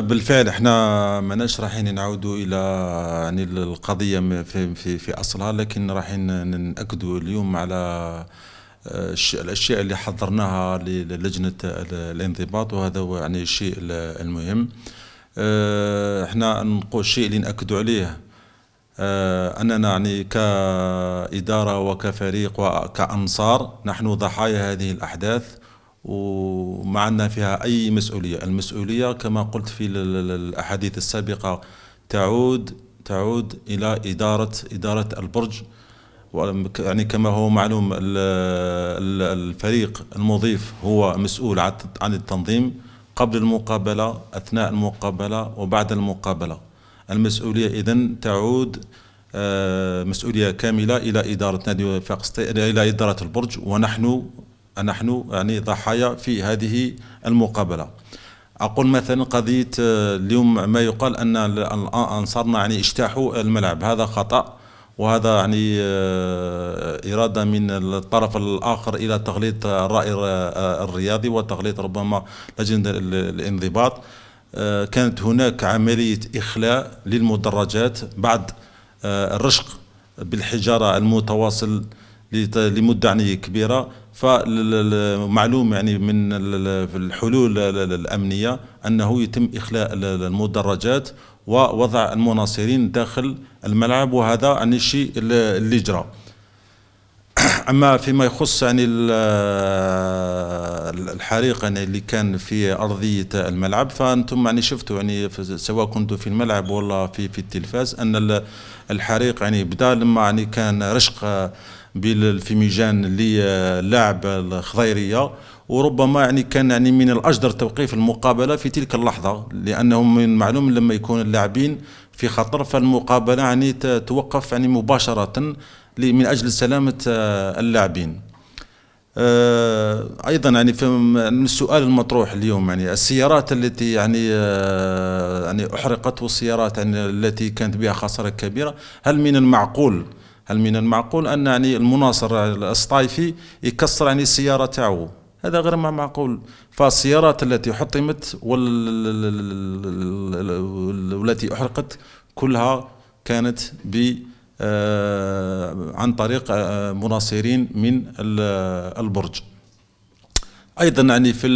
بالفعل احنا ماناش رايحين نعودوا الى يعني القضيه في اصلها، لكن رايحين ناكدوا اليوم على الاشياء اللي حضرناها للجنه الانضباط، وهذا هو يعني الشيء المهم. احنا نقول الشيء اللي ناكدوا عليه اننا يعني كاداره وكفريق وكانصار نحن ضحايا هذه الاحداث وما عندنا فيها أي مسؤولية. المسؤولية كما قلت في الأحاديث السابقة تعود إلى إدارة البرج، يعني كما هو معلوم الفريق المضيف هو مسؤول عن التنظيم قبل المقابلة، أثناء المقابلة، وبعد المقابلة. المسؤولية إذن تعود مسؤولية كاملة إلى إدارة نادي الوفاق، إلى إدارة البرج، ونحن يعني ضحايا في هذه المقابلة. أقول مثلا قضية اليوم ما يقال أن أنصارنا يعني اجتاحوا الملعب، هذا خطأ، وهذا يعني إرادة من الطرف الآخر إلى تغليط الرأي الرياضي وتغليط ربما لجنة الانضباط. كانت هناك عملية إخلاء للمدرجات بعد الرشق بالحجارة المتواصل لمدة يعني كبيرة. فمعلوم يعني من الحلول الأمنية أنه يتم إخلاء المدرجات ووضع المناصرين داخل الملعب، وهذا يعني الشيء اللي جرى. أما فيما يخص يعني الحريق يعني اللي كان في أرضية الملعب، فأنتم يعني شفتوا يعني سواء كنتوا في الملعب ولا في التلفاز أن الحريق يعني بدأ لما يعني كان رشق بالفيميجان للاعب الخضيرية، وربما يعني كان يعني من الأجدر توقيف المقابلة في تلك اللحظة، لأنه من معلوم لما يكون اللاعبين في خطر فالمقابلة يعني توقف يعني مباشرة من أجل سلامة اللاعبين. أيضا يعني في السؤال المطروح اليوم يعني السيارات التي يعني أحرقت، والسيارات يعني التي كانت بها خسارة كبيرة، هل من المعقول أن يعني المناصر الصطايفي يكسر يعني السيارة تاعو؟ هذا غير ما معقول. فالسيارات التي حطمت والتي أحرقت كلها كانت عن طريق مناصرين من البرج. أيضا يعني في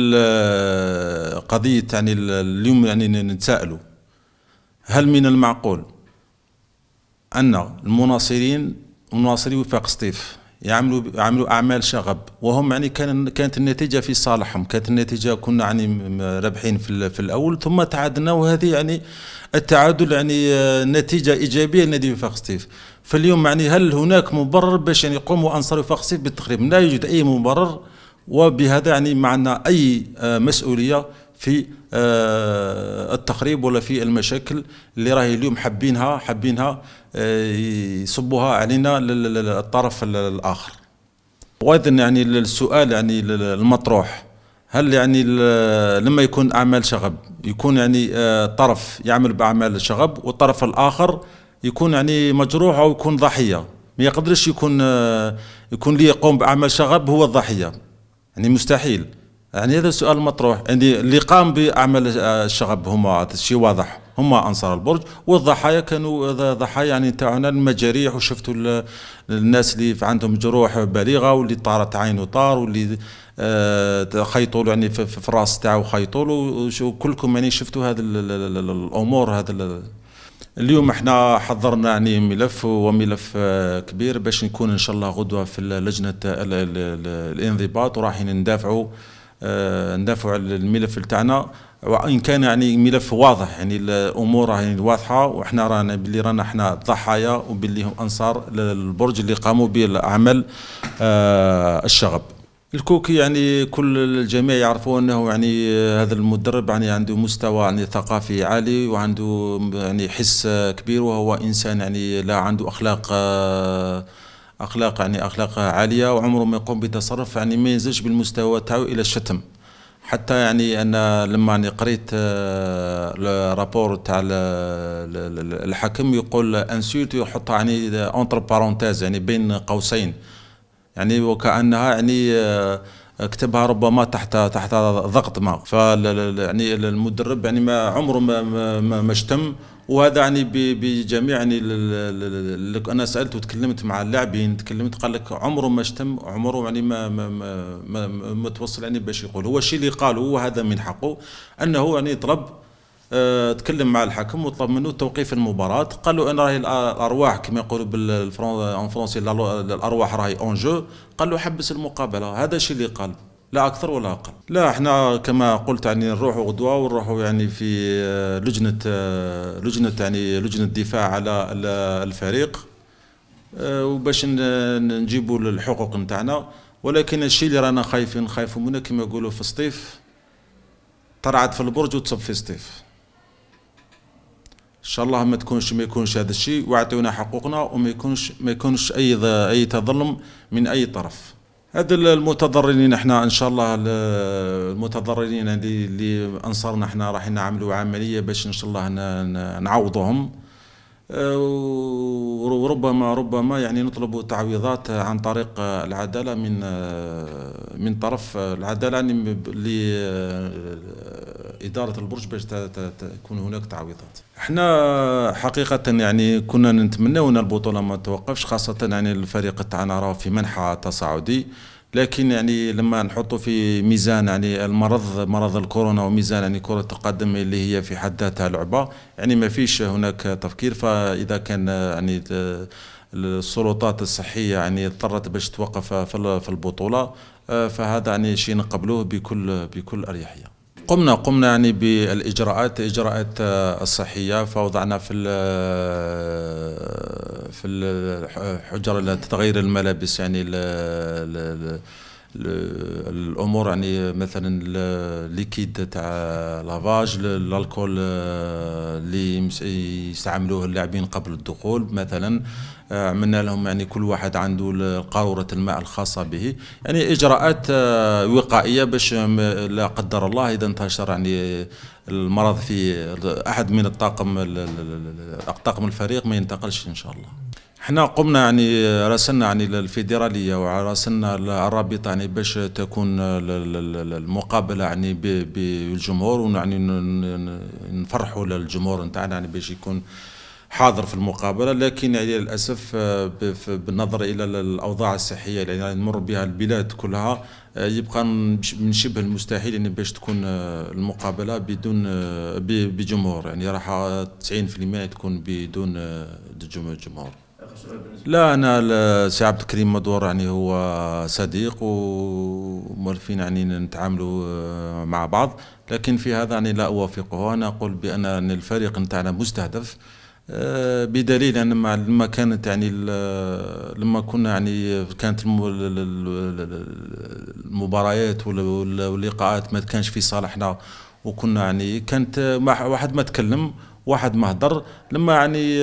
قضية يعني اليوم يعني نتساءلوا هل من المعقول أن مناصري وفاق سطيف يعملوا أعمال شغب، وهم يعني كانت النتيجة في صالحهم، كانت النتيجة كنا يعني رابحين في الأول ثم تعادلنا، وهذه يعني التعادل يعني نتيجة إيجابية لنادي وفاق سطيف. فاليوم يعني هل هناك مبرر باش يعني يقوموا أنصار وفاق سطيف بالتخريب؟ لا يوجد أي مبرر، وبهذا يعني ما عندنا أي مسؤولية في التخريب ولا في المشاكل اللي راهي اليوم حابينها يصبوها علينا الطرف الآخر. وأيضا يعني السؤال يعني المطروح هل يعني لما يكون أعمال شغب يكون يعني طرف يعمل بأعمال شغب والطرف الآخر يكون يعني مجروح أو يكون ضحية؟ ما يقدرش يكون اللي يقوم بأعمال شغب هو الضحية، يعني مستحيل. يعني هذا السؤال المطروح، يعني اللي قام بأعمال الشغب هما شيء واضح، هما أنصار البرج، والضحايا كانوا ضحايا يعني تاعنا المجاريح، وشفتوا الناس اللي عندهم جروح بالغة، واللي طارت عينه طار، واللي خيطوا له يعني في الراس تاعو خيطوا له. كلكم يعني شفتوا هذه الأمور. هذا اليوم احنا حضرنا يعني ملف، وملف كبير، باش نكون إن شاء الله غدوة في لجنة الانضباط، ورايحين ندافعوا على الملف تاعنا، وان كان يعني ملف واضح، يعني الامور راهي واضحه، وحنا رانا باللي رانا احنا ضحايا، وباللي هم انصار البرج اللي قاموا بالاعمال الشغب. الكوكي يعني كل الجميع يعرفوا انه يعني هذا المدرب يعني عنده مستوى يعني ثقافي عالي، وعنده يعني حس كبير، وهو انسان يعني لا عنده اخلاق يعني اخلاق عاليه، وعمره ما يقوم بتصرف يعني ما ينزلش بالمستوى تاعو الى الشتم. حتى يعني انا لما يعني قريت الرابور تاع الحكم يقول انسولت ويحطها يعني اونتر بارونتيز، يعني بين قوسين، يعني وكانها يعني كتبها ربما تحت ضغط ما، يعني المدرب يعني ما عمره ما شتم، وهذا يعني بجميع يعني انا سالت وتكلمت مع اللاعبين، تكلمت قال لك عمره ما شتم، عمره يعني ما توصل يعني باش يقول. هو الشيء اللي قاله وهذا من حقه، انه يعني طلب، تكلم مع الحكم وطلب منه توقيف المباراه. قالوا ان راهي الارواح كما يقولوا بالفرنسي الارواح راهي اون جو، قال له حبس المقابله. هذا الشيء اللي قال، لا اكثر ولا اقل. لا احنا كما قلت يعني نروحوا غدوه ونروحوا يعني في لجنه دفاع على الفريق، وباش نجيبوا الحقوق نتاعنا. ولكن الشيء اللي رانا خايفين منه كما يقولوا في السطيف، طرعت في البرج وتصب في السطيف. ان شاء الله ما يكونش هذا الشيء، واعطيونا حقوقنا، وما يكونش اي تظلم من اي طرف. هذا المتضررين احنا ان شاء الله، المتضررين اللي انصارنا احنا راح نعملوا عمليه باش ان شاء الله نعوضهم، وربما يعني نطلب تعويضات عن طريق العداله من طرف العداله، يعني لاداره البرج باش تكون هناك تعويضات. احنا حقيقه يعني كنا نتمناو ان البطوله ما توقفش، خاصه يعني الفريق تاعنا راه في منحى تصاعدي، لكن يعني لما نحطوا في ميزان يعني مرض الكورونا وميزان يعني كرة القدم اللي هي في حد ذاتها لعبة، يعني ما فيش هناك تفكير. فإذا كان يعني السلطات الصحية يعني اضطرت باش توقف في البطولة، فهذا يعني شيء نقبلوه بكل أريحية. قمنا يعني بالإجراءات الصحية، فوضعنا في الحجرة لتغيير الملابس، يعني الأمور يعني مثلا الليكيد تاع لافاج، الألكول اللي يستعملوه اللاعبين قبل الدخول مثلا، عملنا لهم يعني كل واحد عنده قارورة الماء الخاصة به، يعني إجراءات وقائية باش لا قدر الله إذا انتشر يعني المرض في أحد من الطاقم الفريق ما ينتقلش إن شاء الله. احنا قمنا يعني راسلنا يعني الفيدرالية وراسلنا الرابطة يعني باش تكون المقابلة يعني بالجمهور، ويعني نفرحوا للجمهور نتاعنا يعني باش يكون حاضر في المقابلة. لكن يعني للأسف بالنظر إلى الأوضاع الصحية اللي يعني نمر بها البلاد كلها، يبقى من شبه المستحيل يعني باش تكون المقابلة بدون بجمهور، يعني راح 90% تكون بدون جمهور. لا أنا سي عبد الكريم مدور يعني هو صديق وموالفين يعني نتعاملوا مع بعض، لكن في هذا يعني لا أوافقه. أنا أقول بأن الفريق نتاعنا مستهدف، بدليل ان لما كانت يعني لما كنا يعني كانت المباريات واللقاءات ما كانش في صالحنا، وكنا يعني كانت واحد ما تكلم واحد ما هضر. لما يعني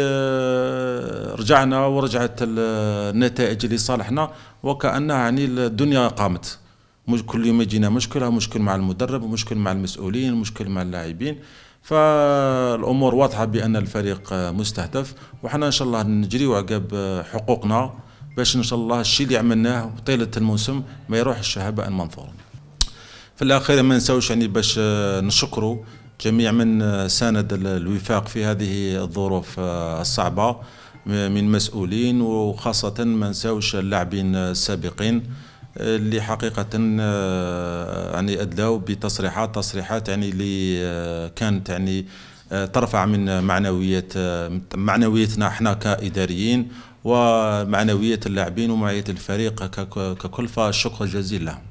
رجعنا ورجعت النتائج اللي صالحنا، وكأنها يعني الدنيا قامت. كل يوم يجينا مشكل مع المدرب، ومشكل مع المسؤولين، ومشكل مع اللاعبين. فالامور واضحه بان الفريق مستهدف، وحنا ان شاء الله نجريو عقاب حقوقنا باش ان شاء الله الشيء اللي عملناه طيله الموسم ما يروحش هباء منثورا. في الاخير ما ننساوش يعني باش نشكروا جميع من ساند الوفاق في هذه الظروف الصعبه من مسؤولين، وخاصه ما ننساوش اللاعبين السابقين اللي حقيقة يعني أدلوا بتصريحات يعني اللي كانت يعني ترفع من معنويتنا احنا كإداريين، ومعنوية اللاعبين ومعنوية الفريق ككل. فالشكر جزيل لهم.